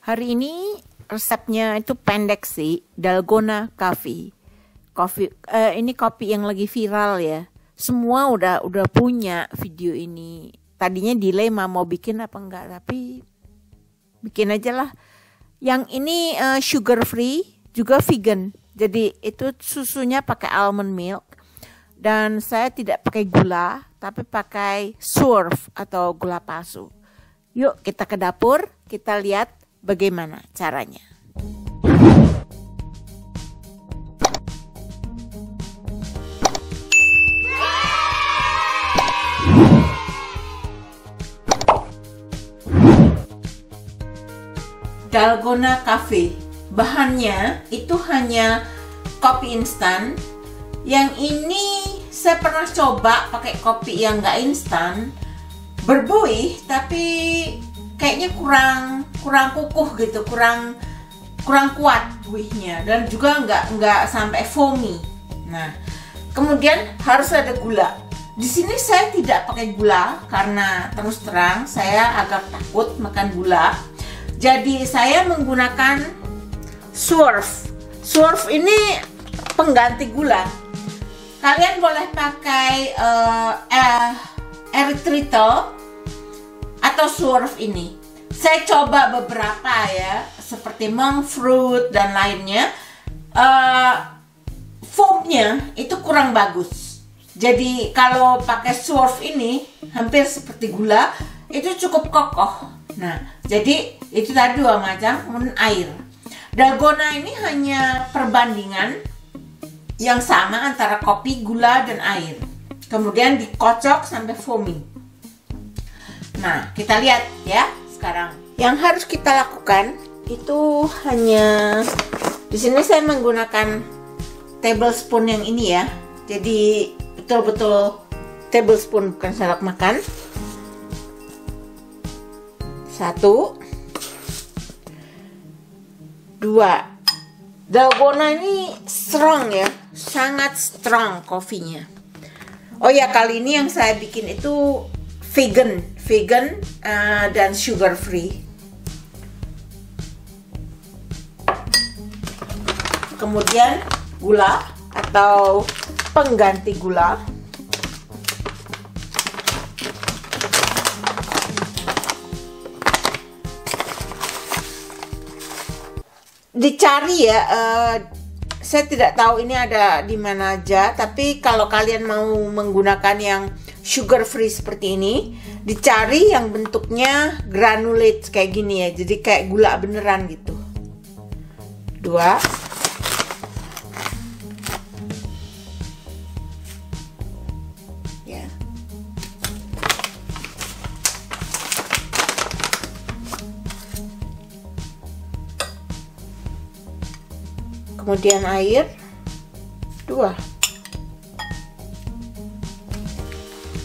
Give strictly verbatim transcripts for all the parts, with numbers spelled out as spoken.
Hari ini resepnya itu pendek sih, Dalgona Coffee. Coffee eh, ini kopi yang lagi viral ya. Semua udah udah punya video ini. Tadinya dilema mau bikin apa enggak, tapi bikin aja lah. Yang ini eh, sugar free, juga vegan. Jadi itu susunya pakai almond milk dan saya tidak pakai gula, tapi pakai swerve atau gula palsu. Yuk kita ke dapur, kita lihat bagaimana caranya. Dalgona Coffee. Bahannya itu hanya kopi instan. Yang ini saya pernah coba pakai kopi yang nggak instan, berbuih tapi kayaknya kurang kurang kukuh gitu, kurang kurang kuat buihnya, dan juga nggak nggak sampai foamy. Nah, kemudian harus ada gula. Di sini saya tidak pakai gula karena terus terang saya agak takut makan gula. Jadi saya menggunakan swerve. Swerve ini pengganti gula. Kalian boleh pakai uh, uh, erythritol atau swerve ini. Saya coba beberapa ya, seperti monk fruit dan lainnya. Uh, Foamnya itu kurang bagus. Jadi kalau pakai swerve ini hampir seperti gula, itu cukup kokoh. Nah, jadi itu tadi dua macam, kemudian air. Dalgona ini hanya perbandingan yang sama antara kopi, gula, dan air. Kemudian dikocok sampai foaming. Nah, kita lihat ya. Sekarang yang harus kita lakukan itu hanya, di sini saya menggunakan tablespoon yang ini ya, jadi betul-betul tablespoon, bukan sendok makan. Satu, dua. Dalgona ini strong ya, sangat strong kopinya. Oh ya, kali ini yang saya bikin itu vegan, vegan uh, dan sugar free. Kemudian gula atau pengganti gula. Dicari ya, uh, saya tidak tahu ini ada di mana aja, tapi kalau kalian mau menggunakan yang sugar free seperti ini, dicari yang bentuknya granulate kayak gini ya, jadi kayak gula beneran gitu. Dua, ya, kemudian air, dua.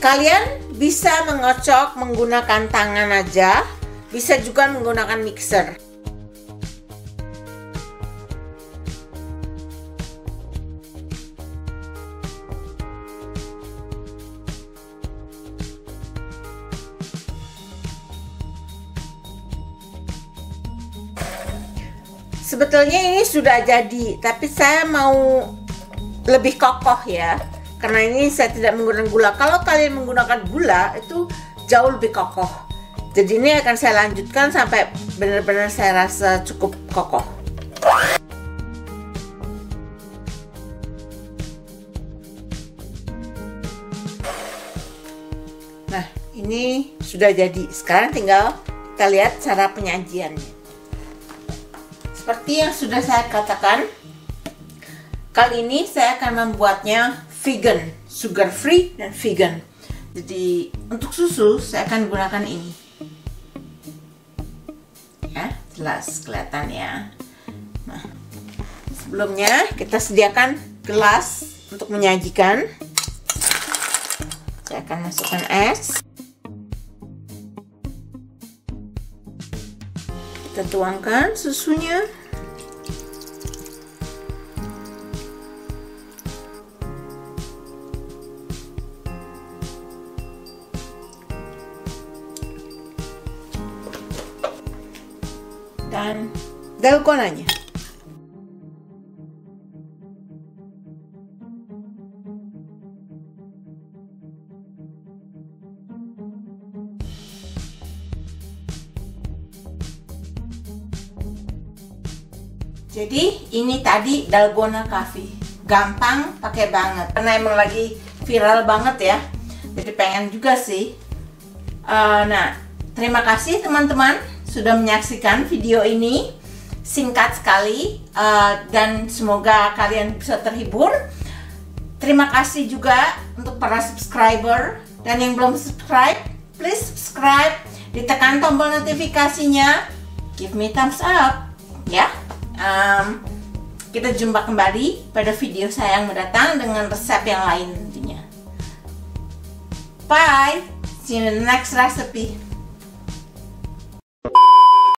Kalian bisa mengocok menggunakan tangan aja, bisa juga menggunakan mixer. Sebetulnya ini sudah jadi, tapi saya mau lebih kokoh ya. Karena ini saya tidak menggunakan gula. Kalau kalian menggunakan gula itu jauh lebih kokoh. Jadi ini akan saya lanjutkan sampai benar-benar saya rasa cukup kokoh. Nah, ini sudah jadi. Sekarang tinggal kita lihat cara penyajiannya. Seperti yang sudah saya katakan, kali ini saya akan membuatnya vegan, sugar free dan vegan. Jadi untuk susu saya akan gunakan ini. Ya, jelas kelihatan ya. Nah, sebelumnya kita sediakan gelas untuk menyajikan. Saya akan masukkan es. Kita tuangkan susunya. tambahkan dalgonanya. Jadi ini tadi dalgona coffee, gampang pakai banget karena emang lagi viral banget ya, jadi pengen juga sih. Uh, nah, terima kasih teman-teman sudah menyaksikan video ini, singkat sekali, uh, dan semoga kalian bisa terhibur. Terima kasih juga untuk para subscriber, dan yang belum subscribe please subscribe, ditekan tombol notifikasinya, give me thumbs up ya. Um, kita jumpa kembali pada video saya yang mendatang dengan resep yang lain tentunya. Bye, see you in the next recipe.